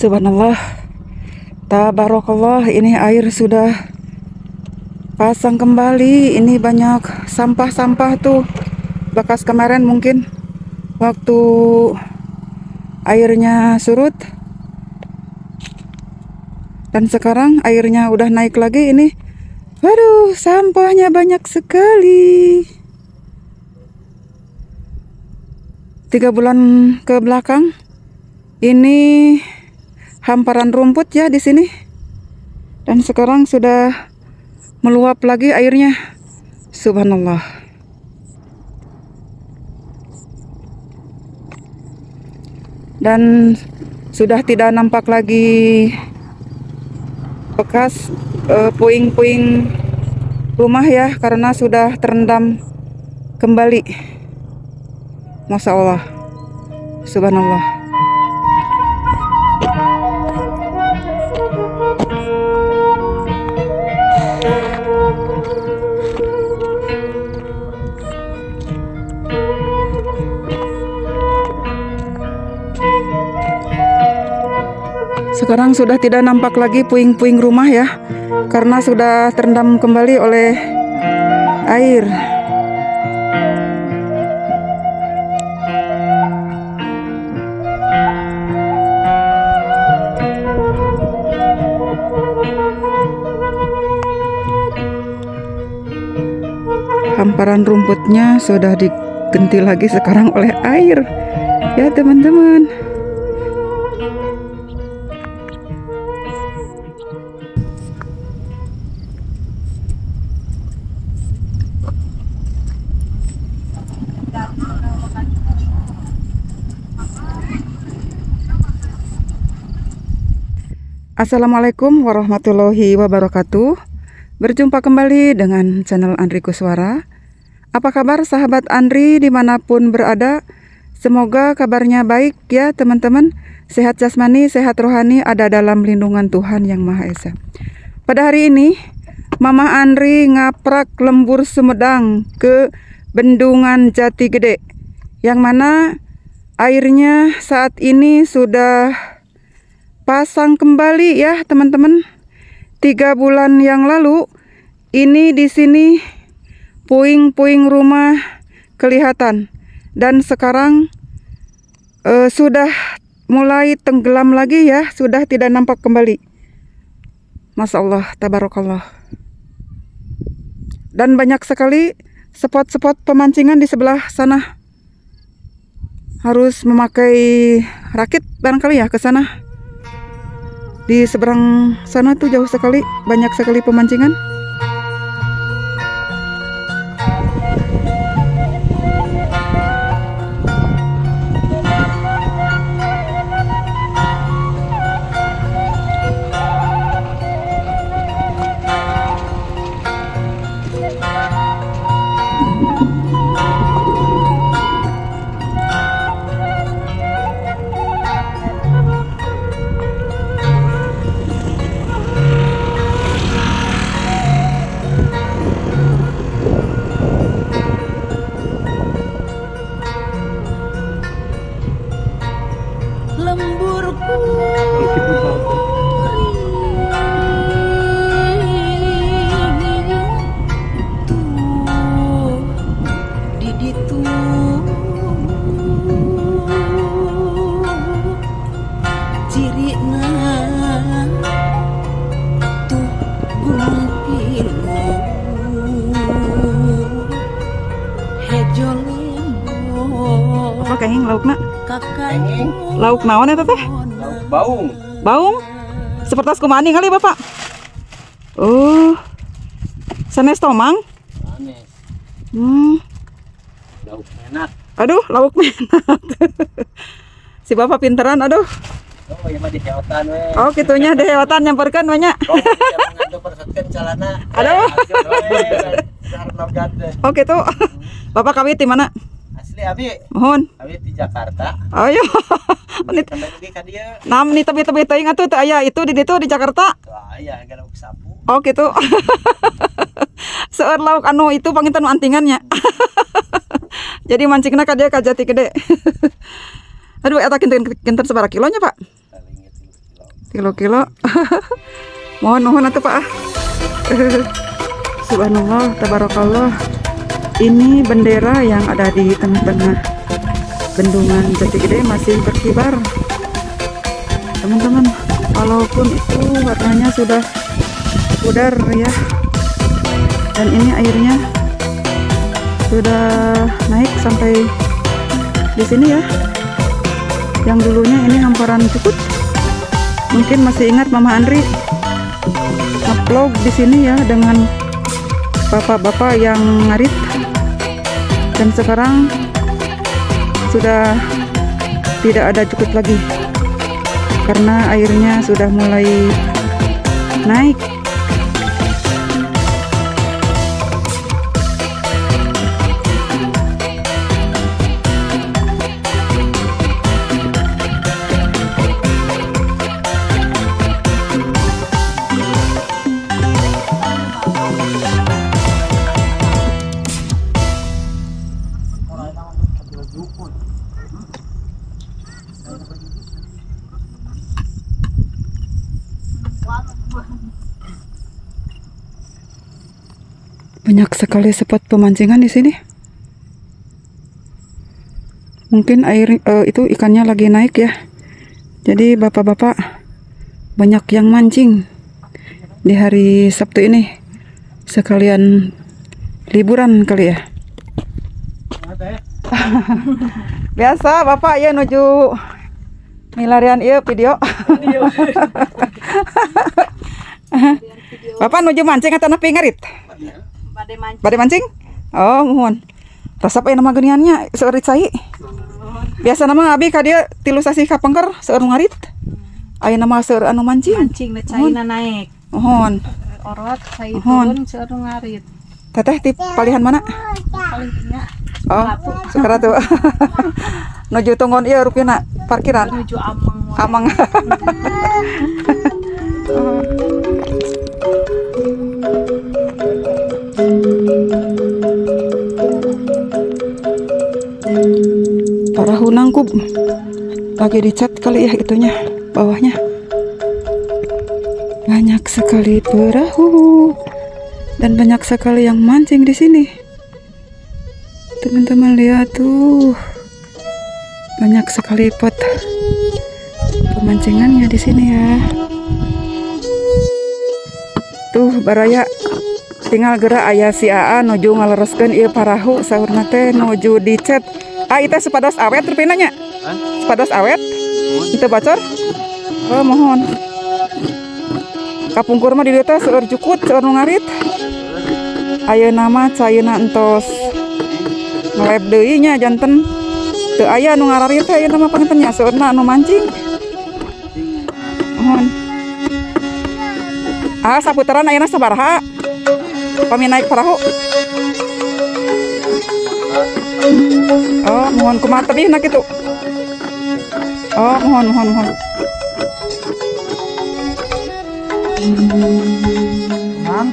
Subhanallah, tabarakallah, ini air sudah pasang kembali. Ini banyak sampah-sampah tuh, bekas kemarin mungkin waktu airnya surut, dan sekarang airnya udah naik lagi. Ini waduh, sampahnya banyak sekali. 3 bulan ke belakang ini hamparan rumput ya di sini, dan sekarang sudah meluap lagi airnya. Subhanallah. Dan sudah tidak nampak lagi bekas puing-puing rumah ya, karena sudah terendam kembali. Masya Allah, subhanallah. Sekarang sudah tidak nampak lagi puing-puing rumah ya, karena sudah terendam kembali oleh air. Hamparan rumputnya sudah diganti lagi sekarang oleh air ya teman-teman. Assalamualaikum warahmatullahi wabarakatuh. Berjumpa kembali dengan channel Andri Kuswara. Apa kabar sahabat Andri dimanapun berada? Semoga kabarnya baik ya teman-teman. Sehat jasmani, sehat rohani, ada dalam lindungan Tuhan Yang Maha Esa. Pada hari ini Mama Andri ngaprak lembur Sumedang ke bendungan Jatigede, yang mana airnya saat ini sudah pasang kembali ya teman-teman. 3 bulan yang lalu ini di sini puing-puing rumah kelihatan, dan sekarang sudah mulai tenggelam lagi ya, sudah tidak nampak kembali. Masya Allah, tabarakallah. Dan banyak sekali spot-spot pemancingan di sebelah sana, harus memakai rakit barangkali ya ke sana. Di seberang sana tuh jauh sekali, banyak sekali pemancingan. Kenging lauk nak? Lauk naon eta teh? Lauk baung. Baung? Sepertas kumani kali Bapak. Oh. Sanes tomang? Sanes. Lauk menak. Aduh, lauk menak. Si Bapak pinteran, aduh. Oh, ieu mah diheotan we. Oh, kitunya diheotan nyamperkeun banyak. Oh, diheotan calana. Aduh. Oh, kitu. Bapak kawit di mana? Asli abi. Mohon. Abi di Jakarta. Ayo. Menit lagi ka dieu. Nah, menit tebi-tebi teuing atuh teu aya itu di ditu di Jakarta. Teu aya gara sapu. Oh, kitu. Seueur lauk anu itu panginten antingannya. Jadi mancingna ka dieu ka Jatigede. Aduh, eta kinten-kinten sabaraha kilonya, Pak? kilo-kilo. Mohon-mohon atuh Pak. Subhanallah, tabarakallah. Ini bendera yang ada di tengah-tengah bendungan Jatigede masih berkibar, teman-teman. Walaupun itu warnanya sudah pudar ya, dan ini airnya sudah naik sampai di sini ya. Yang dulunya ini hamparan cukut. Mungkin masih ingat Mama Andri nge-vlog di sini ya dengan bapak-bapak yang ngarit, dan sekarang sudah tidak ada cukut lagi karena airnya sudah mulai naik. Banyak sekali spot pemancingan di sini. Mungkin air itu ikannya lagi naik ya. Jadi bapak-bapak banyak yang mancing di hari Sabtu ini. Sekalian liburan kali ya. Biasa bapak ya nuju milarian iya video. Bapak nuju mancing atau napi ngarit? Bade mancing? Oh, mohon. Resep aja nama geniannya, seueur dicai. Biasa nama abi ka dia tilu sasi ka pengker seueur ngarit. Aya nama seueur anu mancing. Mancing na caina naik. Mohon. Orot cai turun seueur ngarit. Teteh ti palihan mana? Palih nya. Oh, Sukaratu. Nuju tunggon ieu rupina parkiran. Nuju Amang. Amang. Para hunangku lagi dicat kali ya itunya bawahnya. Banyak sekali perahu dan banyak sekali yang mancing di sini. Teman-teman lihat tuh, banyak sekali pot pemancingannya di sini ya. Tuh baraya tinggal gerak ayah si Aa nuju ngalereskeun ieu parahu sahurna teh nuju dicet. Ah itu sepados awet rupinanya. Sepados awet. Itu bocor. Oh mohon. Kapungkur mah di dieu teh seueur cukut, seueur nu ngarit. Ayeuna mah cayeuna entos ngalep deui nya janten teu aya nu ngararit teh ayeuna mah panganten nya seueurna anu mancing. Mohon. Ah saputeran ayeuna sabaraha? Kami naik perahu. Oh, mohon kumaha teh nak itu. Oh, mohon. Mang.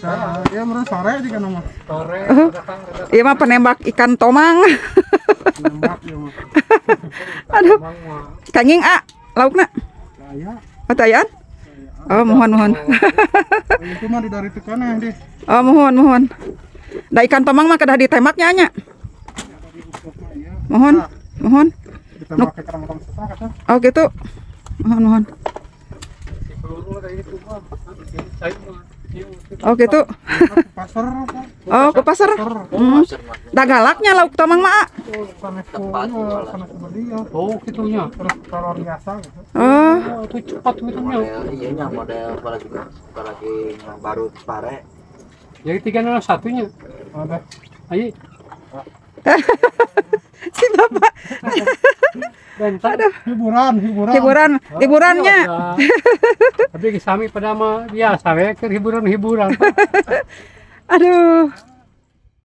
Saya merasa sore di kana mah. Sore. Ieu mah penembak ikan tomang. Penembak ieu mah. Aduh. Kanging A, laukna. Tayaan. Oh mohon. Itu mah dari tekanah deh. Oh mohon. Da ikan tomang mah kada ditembaknya nya. Mohon. Ditembak ke karang tomang sesah kata. Oh gitu. Mohon. Oh gitu. Oh ke pasar. Da galaknya lauk tomang mah. Oh kitunya terus kalau biasa. Oh itu cepat gitu nya. Iyanya model apalagi baru pare. Jadi 301-nya. Ada. Ayo. Si bapak. Aduh. Hiburannya. Tapi kami pada mah biasa ya, hiburan. Aduh.